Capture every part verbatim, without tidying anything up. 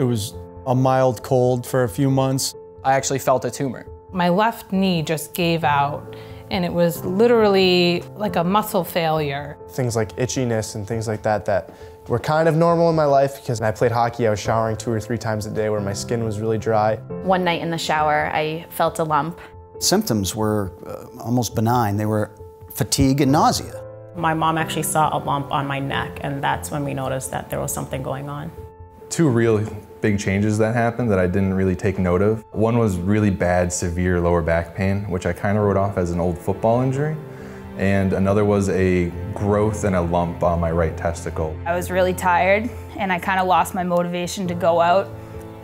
It was a mild cold for a few months. I actually felt a tumor. My left knee just gave out, and it was literally like a muscle failure. Things like itchiness and things like that that were kind of normal in my life because when I played hockey, I was showering two or three times a day where my skin was really dry. One night in the shower, I felt a lump. Symptoms were uh, almost benign. They were fatigue and nausea. My mom actually saw a lump on my neck, and that's when we noticed that there was something going on. Two real big changes that happened that I didn't really take note of. One was really bad, severe lower back pain, which I kind of wrote off as an old football injury. And another was a growth and a lump on my right testicle. I was really tired, and I kind of lost my motivation to go out.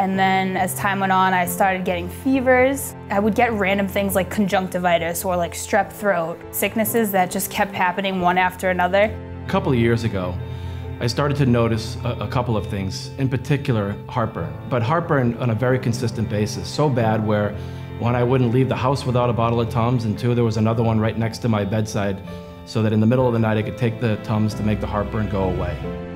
And then as time went on, I started getting fevers. I would get random things like conjunctivitis or like strep throat, sicknesses that just kept happening one after another. A couple of years ago, I started to notice a, a couple of things, in particular heartburn. But heartburn on a very consistent basis, so bad where one, I wouldn't leave the house without a bottle of Tums, and two, there was another one right next to my bedside so that in the middle of the night I could take the Tums to make the heartburn go away.